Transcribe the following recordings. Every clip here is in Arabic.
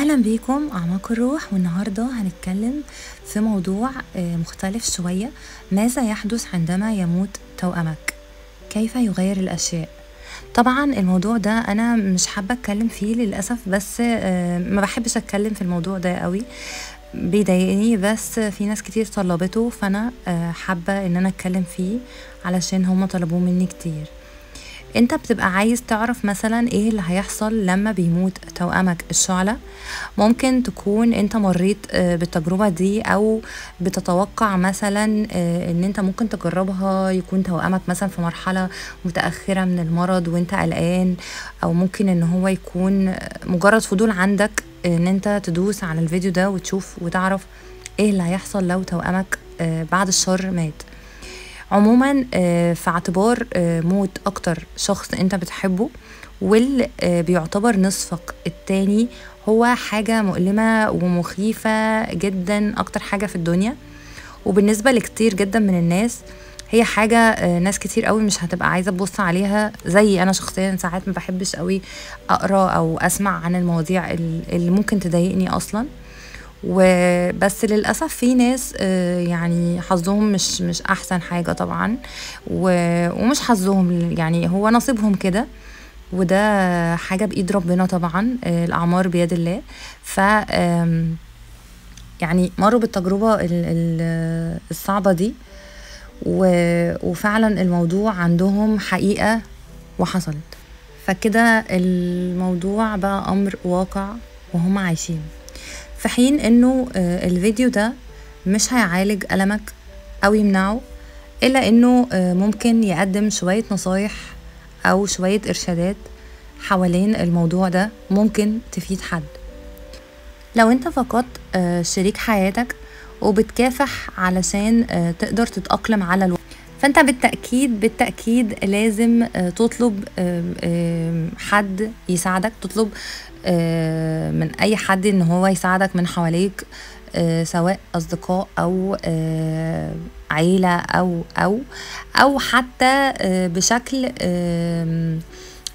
اهلا بيكم اعماق الروح. والنهارده هنتكلم في موضوع مختلف شويه. ماذا يحدث عندما يموت توأمك؟ كيف يغير الاشياء؟ طبعا الموضوع ده انا مش حابه اتكلم فيه للاسف، بس ما بحبش اتكلم في الموضوع ده قوي، بيضايقني، بس في ناس كتير طلبته، فانا حابه ان انا اتكلم فيه علشان هم طلبوه مني كتير. انت بتبقى عايز تعرف مثلا ايه اللي هيحصل لما بيموت توأمك الشعلة. ممكن تكون انت مريت بالتجربة دي، او بتتوقع مثلا ان انت ممكن تجربها. يكون توأمك مثلا في مرحلة متأخرة من المرض وانت قلقان، او ممكن ان هو يكون مجرد فضول عندك ان انت تدوس على الفيديو ده وتشوف وتعرف ايه اللي هيحصل لو توأمك بعد الشر مات. عموما في اعتبار موت اكتر شخص انت بتحبه، واللي بيعتبر نصفك التاني، هو حاجة مؤلمة ومخيفة جدا، اكتر حاجة في الدنيا. وبالنسبة لكتير جدا من الناس هي حاجة ناس كتير قوي مش هتبقى عايزة تبص عليها. زي انا شخصيا ساعات ما بحبش قوي اقرا او اسمع عن المواضيع اللي ممكن تضايقني اصلا، وبس للأسف في ناس يعني حظهم مش أحسن حاجة طبعا، ومش حظهم، يعني هو نصيبهم كده، وده حاجة بإيد ربنا طبعا، الأعمار بيد الله. ف يعني مروا بالتجربة الصعبة دي، وفعلا الموضوع عندهم حقيقة وحصلت، فكده الموضوع بقى أمر واقع وهم عايشين. في حين انه الفيديو ده مش هيعالج ألمك او يمنعه، الا انه ممكن يقدم شوية نصايح او شوية ارشادات حوالين الموضوع ده ممكن تفيد حد. لو انت فقدت شريك حياتك وبتكافح علشان تقدر تتأقلم على الوقت، فانت بالتأكيد لازم تطلب حد يساعدك، تطلب من اي حد ان هو يساعدك من حواليك، سواء اصدقاء او عيلة او حتى بشكل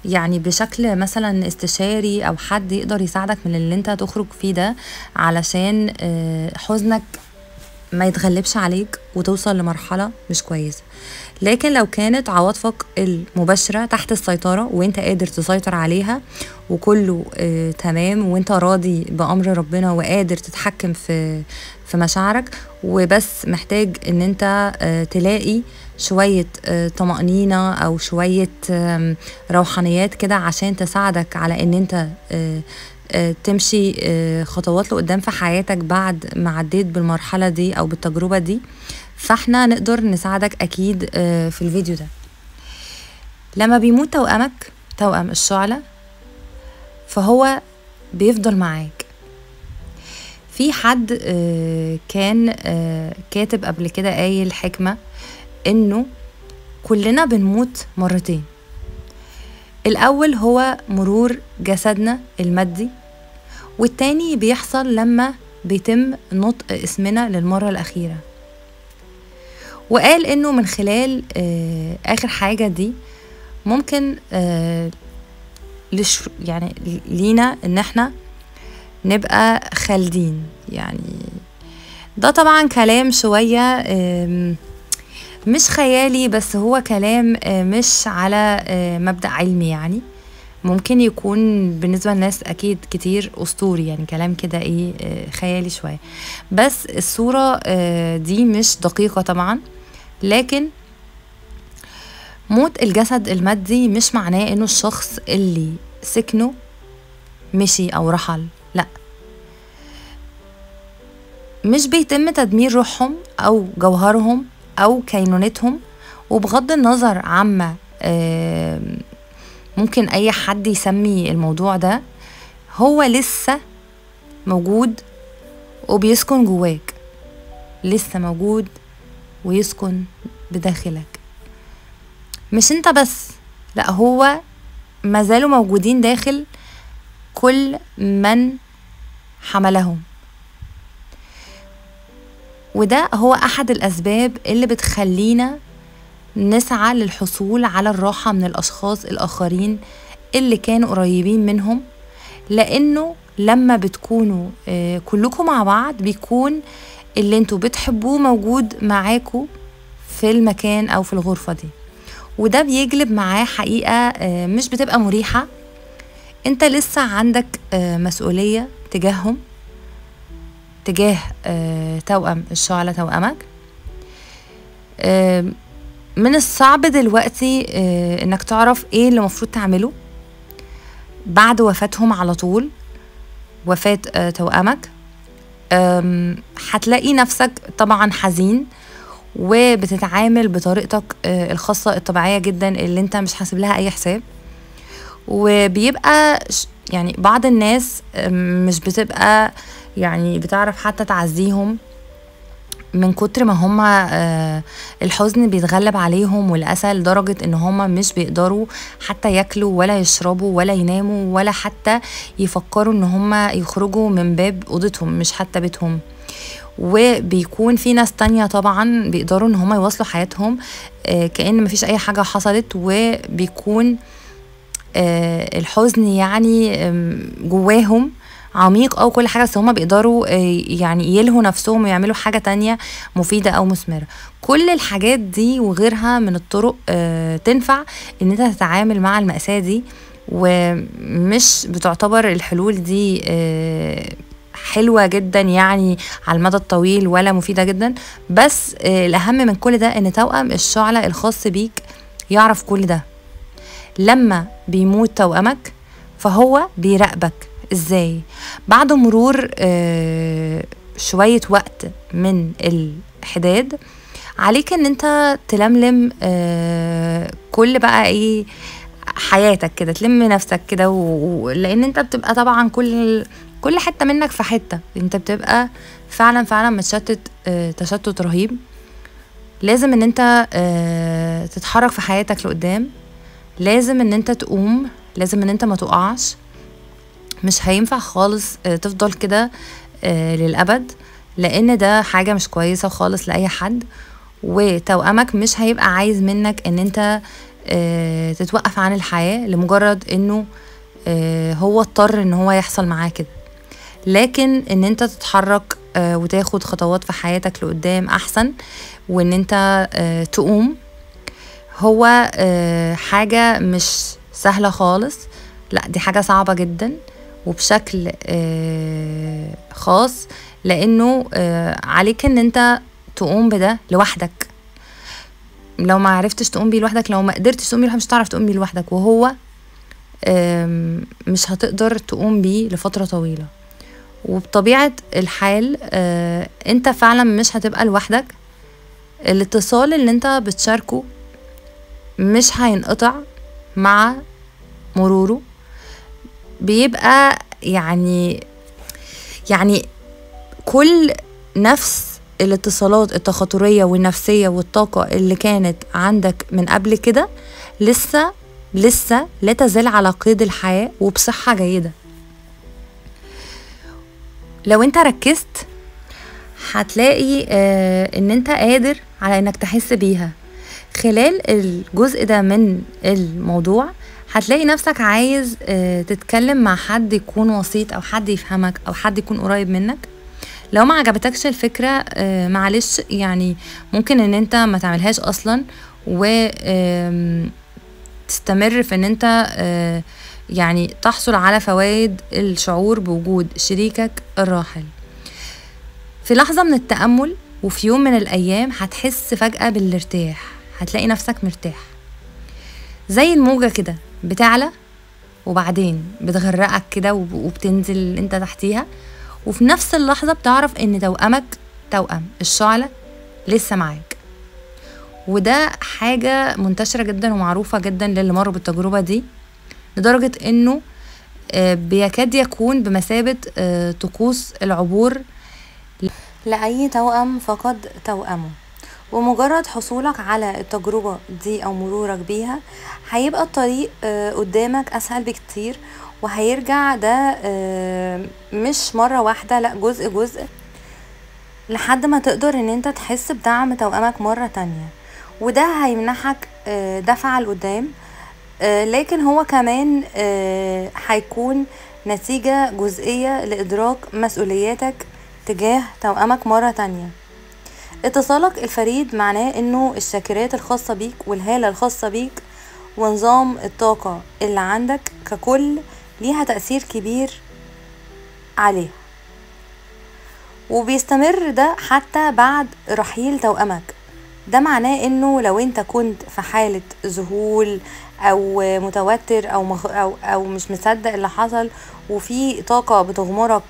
يعني بشكل مثلا استشاري، او حد يقدر يساعدك من اللي انت تخرج فيه ده، علشان حزنك ما يتغلبش عليك وتوصل لمرحلة مش كويسة. لكن لو كانت عواطفك المباشرة تحت السيطرة وانت قادر تسيطر عليها، وكله تمام، وانت راضي بأمر ربنا وقادر تتحكم في مشاعرك، وبس محتاج ان انت تلاقي شوية طمأنينة او شوية روحانيات كده عشان تساعدك على ان انت تمشي خطوات لقدام في حياتك بعد ما عديت بالمرحلة دي أو بالتجربة دي، فاحنا نقدر نساعدك أكيد في الفيديو ده. لما بيموت توأمك، توأم الشعلة، فهو بيفضل معاك. في حد كان كاتب قبل كده قايل حكمة، إنه كلنا بنموت مرتين. الأول هو مرور جسدنا المادي، والتاني بيحصل لما بيتم نطق اسمنا للمرة الأخيرة. وقال إنه من خلال آخر حاجة دي ممكن يعني لينا إن احنا نبقى خالدين. يعني ده طبعا كلام شوية مش خيالي، بس هو كلام مش على مبدأ علمي، يعني ممكن يكون بالنسبة للناس أكيد كتير أسطوري، يعني كلام كده إيه خيالي شوية، بس الصورة دي مش دقيقة طبعا. لكن موت الجسد المادي مش معناه إنه الشخص اللي سكنه مشي أو رحل، لأ، مش بيتم تدمير روحهم أو جوهرهم او كينونتهم. وبغض النظر عما ممكن اي حد يسمي الموضوع ده، هو لسه موجود وبيسكن جواك، لسه موجود ويسكن بداخلك. مش انت بس، لا، هو مازالوا موجودين داخل كل من حملهم. وده هو أحد الأسباب اللي بتخلينا نسعى للحصول على الراحة من الأشخاص الآخرين اللي كانوا قريبين منهم، لأنه لما بتكونوا كلكم مع بعض بيكون اللي انتوا بتحبوه موجود معاكوا في المكان أو في الغرفة دي، وده بيجلب معاه حقيقة مش بتبقى مريحة. انت لسه عندك مسؤولية تجاههم، تجاه توأم الشعلة توأمك. من الصعب دلوقتي انك تعرف ايه اللي المفروض تعمله بعد وفاتهم على طول. وفاة توأمك هتلاقي نفسك طبعا حزين وبتتعامل بطريقتك الخاصة الطبيعية جدا اللي انت مش حاسب لها اي حساب، وبيبقى يعني بعض الناس مش بتبقى يعني بتعرف حتى تعزيهم من كتر ما هما الحزن بيتغلب عليهم والأسى، لدرجة ان هما مش بيقدروا حتى ياكلوا ولا يشربوا ولا يناموا ولا حتى يفكروا ان هما يخرجوا من باب أوضتهم مش حتى بيتهم. وبيكون في ناس تانية طبعا بيقدروا ان هما يواصلوا حياتهم كأن مفيش اي حاجة حصلت، وبيكون الحزن يعني جواهم عميق او كل حاجه، بس هما بيقدروا يعني يلهوا نفسهم ويعملوا حاجه تانية مفيده او مثمره. كل الحاجات دي وغيرها من الطرق تنفع ان انت تتعامل مع المأساة دي، ومش بتعتبر الحلول دي حلوه جدا يعني على المدى الطويل ولا مفيده جدا، بس الاهم من كل ده ان توأم الشعلة الخاص بيك يعرف كل ده. لما بيموت توأمك فهو بيراقبك ازاي بعد مرور شوية وقت من الحداد. عليك ان انت تلملم كل بقى ايه حياتك كده، تلم نفسك كده، لان انت بتبقى طبعا كل حتة منك في حتة، انت بتبقى فعلا فعلا متشتت تشتت رهيب. لازم ان انت تتحرك في حياتك لقدام، لازم ان انت تقوم، لازم ان انت ما تقعش، مش هينفع خالص تفضل كده للأبد، لأن ده حاجة مش كويسة خالص لأي حد. وتوأمك مش هيبقى عايز منك ان انت تتوقف عن الحياة لمجرد انه هو اضطر ان هو يحصل معاه كده، لكن ان انت تتحرك وتاخد خطوات في حياتك لقدام احسن، وان انت تقوم. هو حاجة مش سهلة خالص، لا دي حاجة صعبة جدا وبشكل خاص، لأنه عليك ان انت تقوم بده لوحدك. لو ما عرفتش تقوم بيه لوحدك، لو ما قدرتش تقوم بيه لوحدك، مش هتعرف تقوم بيه لوحدك، وهو مش هتقدر تقوم بيه لفترة طويلة. وبطبيعة الحال انت فعلا مش هتبقى لوحدك، الاتصال اللي انت بتشاركه مش هينقطع مع مروره، بيبقى يعني كل نفس الاتصالات التخاطرية والنفسية والطاقة اللي كانت عندك من قبل كده لسه لا تزال على قيد الحياة وبصحة جيدة. لو انت ركزت هتلاقي ان انت قادر على انك تحس بيها. خلال الجزء ده من الموضوع هتلاقي نفسك عايز تتكلم مع حد يكون وسيط، او حد يفهمك، او حد يكون قريب منك. لو ما عجبتكش الفكرة معلش، يعني ممكن ان انت ما تعملهاش اصلا، وتستمر في ان انت يعني تحصل على فوائد الشعور بوجود شريكك الراحل. في لحظة من التأمل وفي يوم من الايام هتحس فجأة بالارتياح، هتلاقي نفسك مرتاح زي الموجة كده، بتعلى وبعدين بتغرقك كده وبتنزل انت تحتيها، وفي نفس اللحظة بتعرف ان توأمك توأم الشعلة لسه معاك. وده حاجة منتشرة جدا ومعروفة جدا للي مروا بالتجربة دي، لدرجة انه بيكاد يكون بمثابة طقوس العبور لأي توأم فقد توأمه. ومجرد حصولك على التجربة دي أو مرورك بيها هيبقى الطريق قدامك أسهل بكتير، وهيرجع ده مش مرة واحدة، لأ جزء جزء، لحد ما تقدر ان انت تحس بدعم توأمك مرة تانية. وده هيمنحك دفعة لقدام، لكن هو كمان هيكون نتيجة جزئية لإدراك مسؤولياتك تجاه توأمك مرة تانية. اتصالك الفريد معناه انه الشاكرات الخاصة بيك والهالة الخاصة بيك ونظام الطاقة اللي عندك ككل ليها تأثير كبير عليه، وبيستمر ده حتى بعد رحيل توأمك. ده معناه انه لو انت كنت في حالة ذهول او متوتر أو مش مصدق اللي حصل وفي طاقة بتغمرك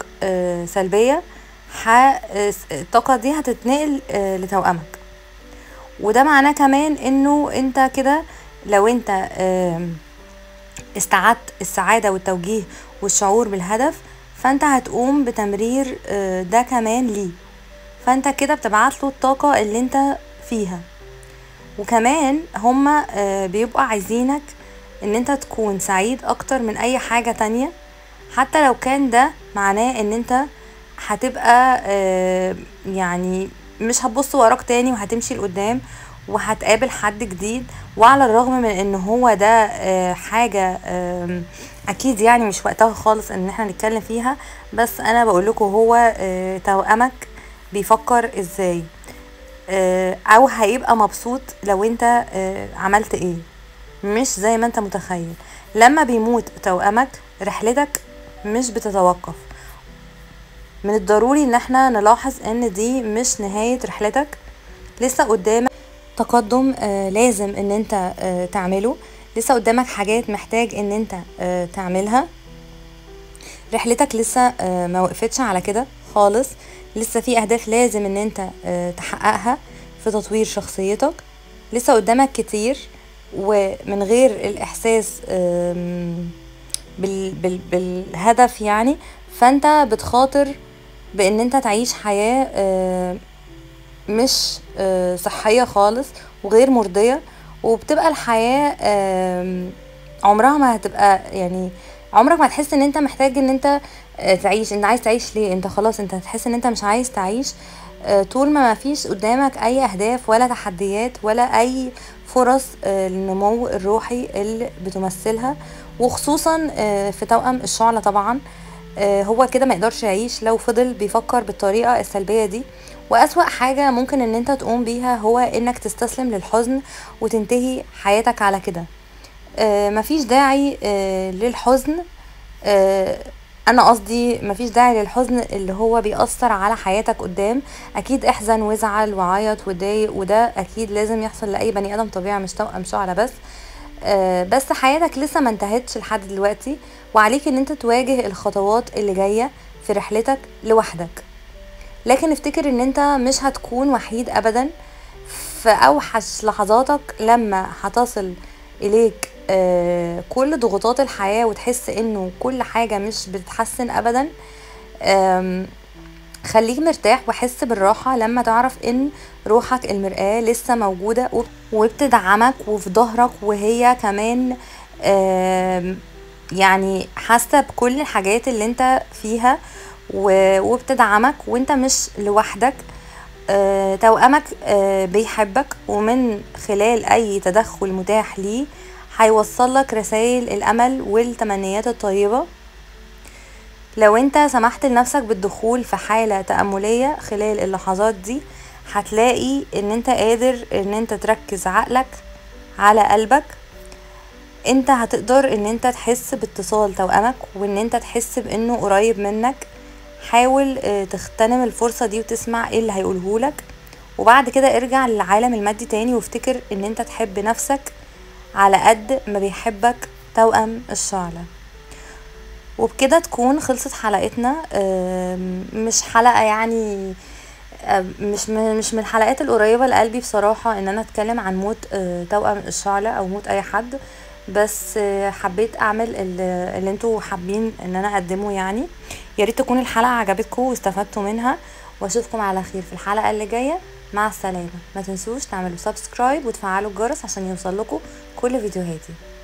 سلبية، الطاقة دي هتتنقل لتوأمك. وده معناه كمان انه انت كده لو انت استعدت السعادة والتوجيه والشعور بالهدف فانت هتقوم بتمرير ده كمان ليه، فانت كده بتبعت له الطاقة اللي انت فيها. وكمان هما بيبقى عايزينك ان انت تكون سعيد اكتر من اي حاجة تانية، حتى لو كان ده معناه ان انت هتبقى يعني مش هتبص وراك تاني وهتمشي لقدام وهتقابل حد جديد. وعلى الرغم من ان هو ده حاجة اكيد يعني مش وقتها خالص ان احنا نتكلم فيها، بس انا بقولكم هو توأمك بيفكر ازاي او هيبقى مبسوط لو انت عملت ايه، مش زي ما انت متخيل. لما بيموت توأمك رحلتك مش بتتوقف. من الضروري ان احنا نلاحظ ان دي مش نهاية رحلتك، لسه قدامك تقدم لازم ان انت تعمله، لسه قدامك حاجات محتاج ان انت تعملها. رحلتك لسه ما وقفتش على كده خالص، لسه في اهداف لازم ان انت تحققها في تطوير شخصيتك، لسه قدامك كتير. ومن غير الاحساس بالهدف يعني فانت بتخاطر بان انت تعيش حياة مش صحية خالص وغير مرضية، وبتبقى الحياة عمرها ما هتبقى يعني عمرك ما هتحس ان انت محتاج ان انت تعيش. انت عايز تعيش ليه؟ انت خلاص انت هتحس ان انت مش عايز تعيش طول ما فيش قدامك اي اهداف ولا تحديات ولا اي فرص للنمو الروحي اللي بتمثلها. وخصوصا في توأم الشعلة طبعا هو كده ما يقدرش يعيش لو فضل بيفكر بالطريقة السلبية دي. وأسوأ حاجة ممكن ان انت تقوم بيها هو انك تستسلم للحزن وتنتهي حياتك على كده. مفيش داعي للحزن، انا قصدي مفيش داعي للحزن اللي هو بيأثر على حياتك قدام. اكيد احزن وازعل وعيط وضايق، وده اكيد لازم يحصل لاي بني ادم طبيعي مش توأم شعلة بس. بس حياتك لسه ما انتهتش لحد دلوقتي، وعليك ان انت تواجه الخطوات اللي جاية في رحلتك لوحدك. لكن افتكر ان انت مش هتكون وحيد ابدا. في اوحش لحظاتك لما هتصل اليك كل ضغوطات الحياة وتحس انه كل حاجة مش بتتحسن ابدا، خليك مرتاح وحس بالراحة لما تعرف ان روحك المرآة لسه موجودة وبتدعمك وفي ظهرك، وهي كمان يعني حاسة بكل الحاجات اللي انت فيها وبتدعمك وانت مش لوحدك. توأمك بيحبك، ومن خلال اي تدخل متاح ليه هيوصلك رسائل الامل والتمنيات الطيبة. لو انت سمحت لنفسك بالدخول في حالة تأملية خلال اللحظات دي هتلاقي ان انت قادر ان انت تركز عقلك على قلبك. انت هتقدر ان انت تحس باتصال توأمك وان انت تحس بانه قريب منك. حاول تغتنم الفرصة دي وتسمع ايه اللي هيقولهولك، وبعد كده ارجع للعالم المادي تاني وافتكر ان انت تحب نفسك على قد ما بيحبك توأم الشعلة. وبكده تكون خلصت حلقتنا. مش حلقة يعني مش من الحلقات القريبة لقلبي بصراحة ان انا اتكلم عن موت توأم الشعلة او موت اي حد، بس حبيت اعمل اللي انتوا حابين ان انا اقدمه. يعني ياريت تكون الحلقة عجبتكم واستفدتوا منها، واشوفكم على خير في الحلقة اللي جاية. مع السلامة. ما تنسوش تعملوا سبسكرايب وتفعلوا الجرس عشان يوصل لكم كل فيديوهاتي.